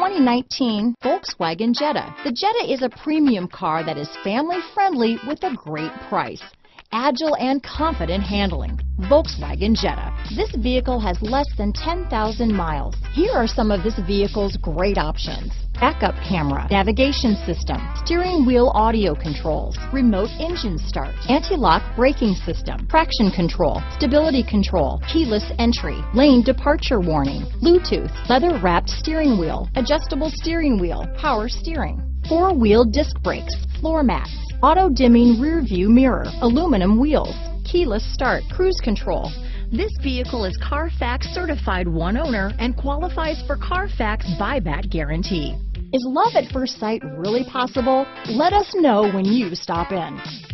2019 Volkswagen Jetta. The Jetta is a premium car that is family-friendly with a great price. Agile and confident handling. Volkswagen Jetta. This vehicle has less than 10,000 miles. Here are some of this vehicle's great options. Backup camera, navigation system, steering wheel audio controls, remote engine start, anti-lock braking system, traction control, stability control, keyless entry, lane departure warning, Bluetooth, leather-wrapped steering wheel, adjustable steering wheel, power steering, four-wheel disc brakes, floor mats, auto-dimming rear-view mirror, aluminum wheels, keyless start, cruise control. This vehicle is Carfax certified one owner and qualifies for Carfax buyback guarantee. Is love at first sight really possible? Let us know when you stop in.